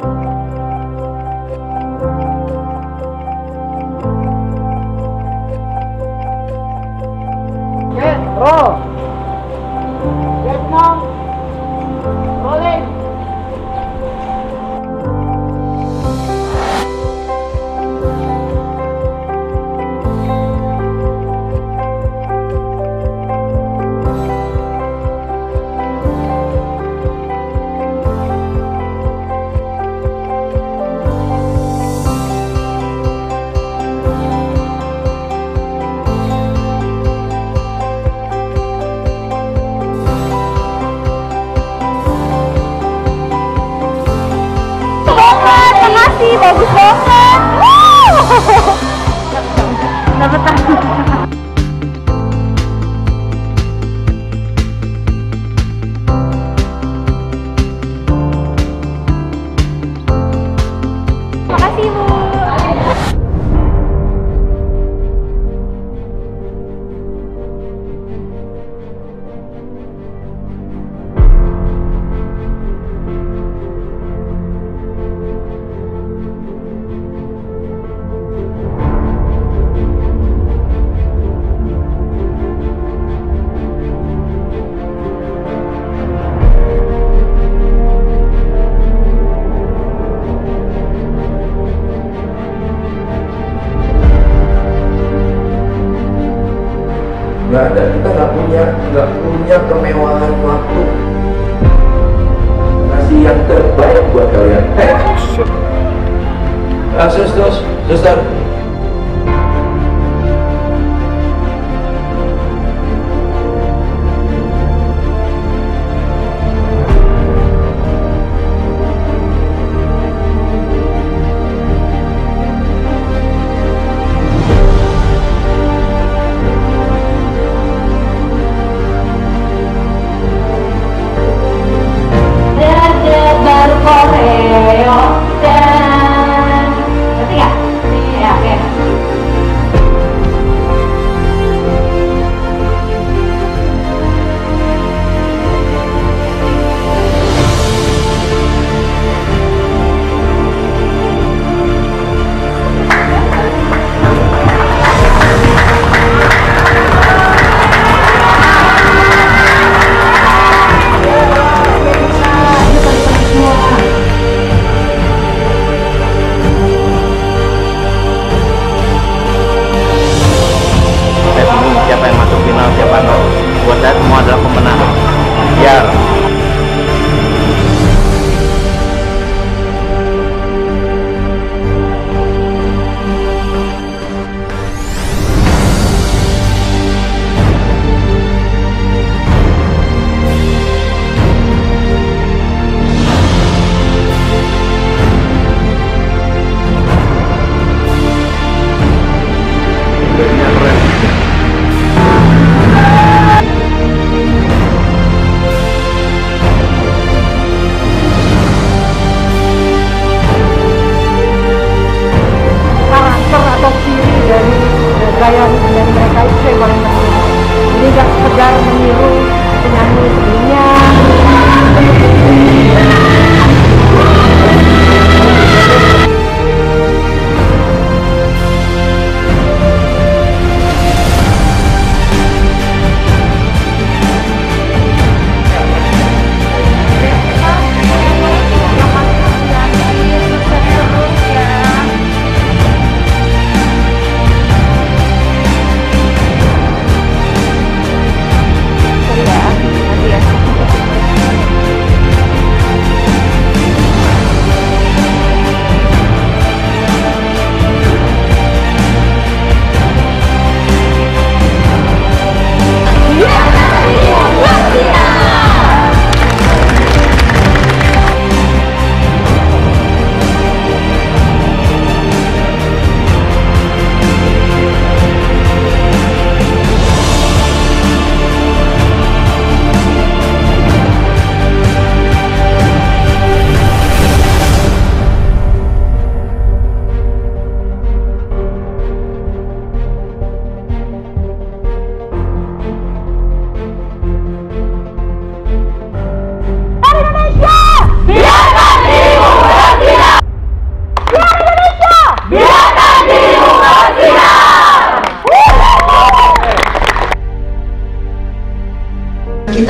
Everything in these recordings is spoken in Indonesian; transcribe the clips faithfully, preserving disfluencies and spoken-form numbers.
Roll. Yes now. Rolling. Bagus banget. Dapat tahu. Nggak ada, kita nggak punya nggak punya kemewahan waktu. Kasih yang terbaik buat kalian. Eh, nah, suster, suster. Baru koreo dan ngerti gak? Iya.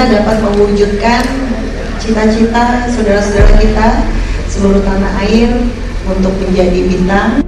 kita dapat mewujudkan cita-cita saudara-saudara kita seluruh tanah air untuk menjadi bintang.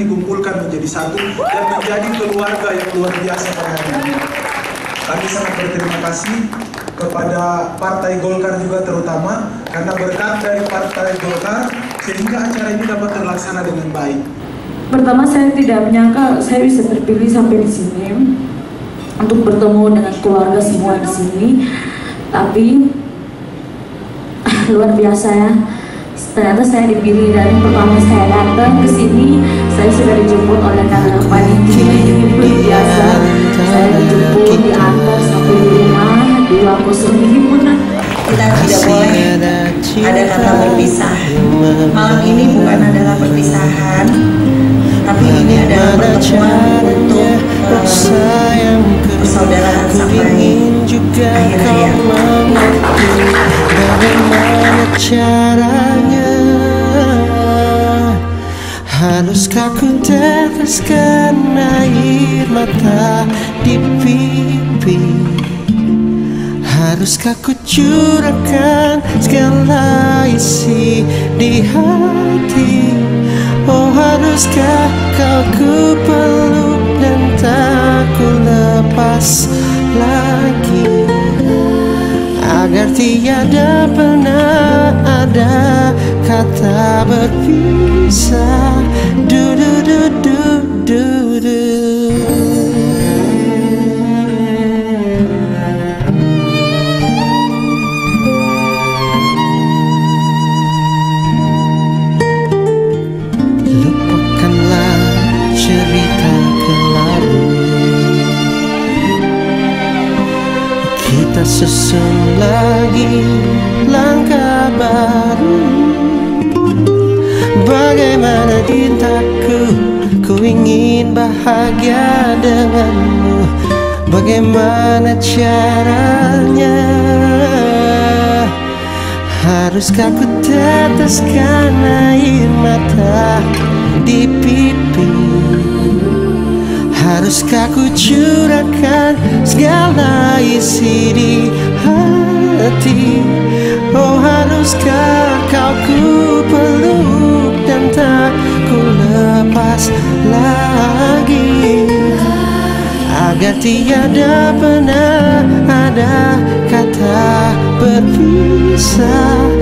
dikumpulkan menjadi satu dan menjadi keluarga yang luar biasa pada hari ini. Kami sangat berterima kasih kepada Partai Golkar juga terutama, karena berkat dari Partai Golkar sehingga acara ini dapat terlaksana dengan baik. Pertama, saya tidak menyangka saya bisa terpilih sampai di sini untuk bertemu dengan keluarga semua di sini. Tapi luar biasa ya. Ternyata saya dipilih, dan pertama saya datang ke sini, saya sudah dijemput oleh kakak panitia. Ini luar biasa. Saya dijemput, diantar sampai di rumah, di waktu sendiri pun kita tidak boleh ada kata berpisah. Malam ini bukan adalah perpisahan, tapi ini adalah pertemuan untuk persaudaraan sampai akhir hayat. Haruskah ku teteskan air mata di pipi? Haruskah ku curahkan segala isi di hati? Oh, haruskah kau ku peluk dan tak ku lepas lagi, agar tiada pernah ada kata berpisah. Du du du du du du. Lupakanlah cerita kelalu, kita susun lagi langkah baru. Bagaimana cintaku, ku ingin bahagia denganmu. Bagaimana caranya? Haruskah ku teteskan air mata di pipi? Haruskah ku curahkan segala isi di hati? Oh, haruskah kau ku peluk dan tak ku lepas lagi, agar tiada pernah ada kata berpisah.